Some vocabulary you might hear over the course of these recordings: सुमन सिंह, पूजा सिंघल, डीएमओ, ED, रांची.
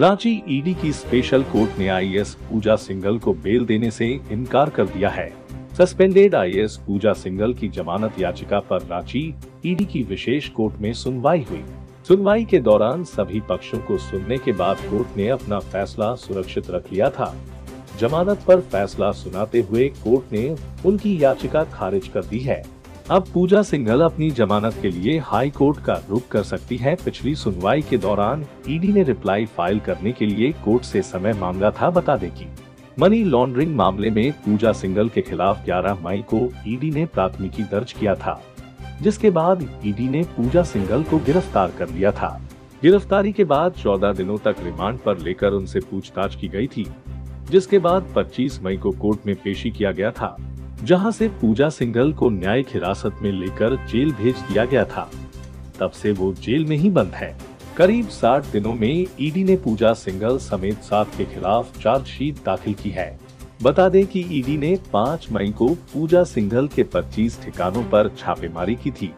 रांची ED की special court ने IAS पूजा सिंघल को बेल देने से इनकार कर दिया है। सस्पेंडेड आईएएस पूजा सिंघल की जमानत याचिका पर रांची ईडी की विशेष कोर्ट में सुनवाई हुई। सुनवाई के दौरान सभी पक्षों को सुनने के बाद कोर्ट ने अपना फैसला सुरक्षित रख लिया था। जमानत पर फैसला सुनाते हुए कोर्ट ने उनकी याचिका खारिज कर दी है। अब पूजा सिंघल अपनी जमानत के लिए हाई कोर्ट का रुख कर सकती है। पिछली सुनवाई के दौरान ईडी ने रिप्लाई फाइल करने के लिए कोर्ट से समय मांगा था। बता दें कि मनी लॉन्ड्रिंग मामले में पूजा सिंघल के खिलाफ 11 मई को ईडी ने प्राथमिकी दर्ज किया था, जिसके बाद ईडी ने पूजा सिंघल को गिरफ्तार कर लिया था। गिरफ्तारी के बाद 14 दिनों तक रिमांड पर लेकर उनसे पूछताछ की गयी थी, जिसके बाद 25 मई को कोर्ट में पेशी किया गया था, जहां से पूजा सिंघल को न्यायिक हिरासत में लेकर जेल भेज दिया गया था। तब से वो जेल में ही बंद है। करीब 60 दिनों में ईडी ने पूजा सिंघल समेत 7 के खिलाफ चार्जशीट दाखिल की है। बता दें कि ईडी ने 5 मई को पूजा सिंघल के 25 ठिकानों पर छापेमारी की थी,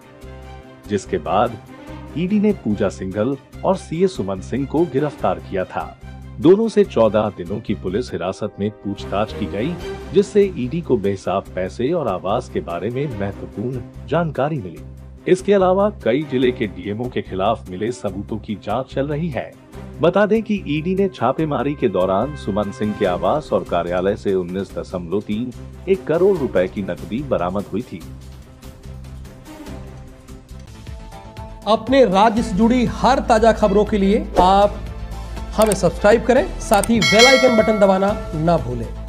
जिसके बाद ईडी ने पूजा सिंघल और सीए सुमन सिंह को गिरफ्तार किया था। दोनों से 14 दिनों की पुलिस हिरासत में पूछताछ की गई, जिससे ईडी को बेहिसाब पैसे और आवास के बारे में महत्वपूर्ण जानकारी मिली। इसके अलावा कई जिले के डीएमओ के खिलाफ मिले सबूतों की जांच चल रही है। बता दें कि ईडी ने छापेमारी के दौरान सुमन सिंह के आवास और कार्यालय से 19.31 करोड़ रुपए की नकदी बरामद हुई थी। अपने राज्य से जुड़ी हर ताजा खबरों के लिए आप हमें सब्सक्राइब करें, साथ ही बेल आइकन बटन दबाना ना भूलें।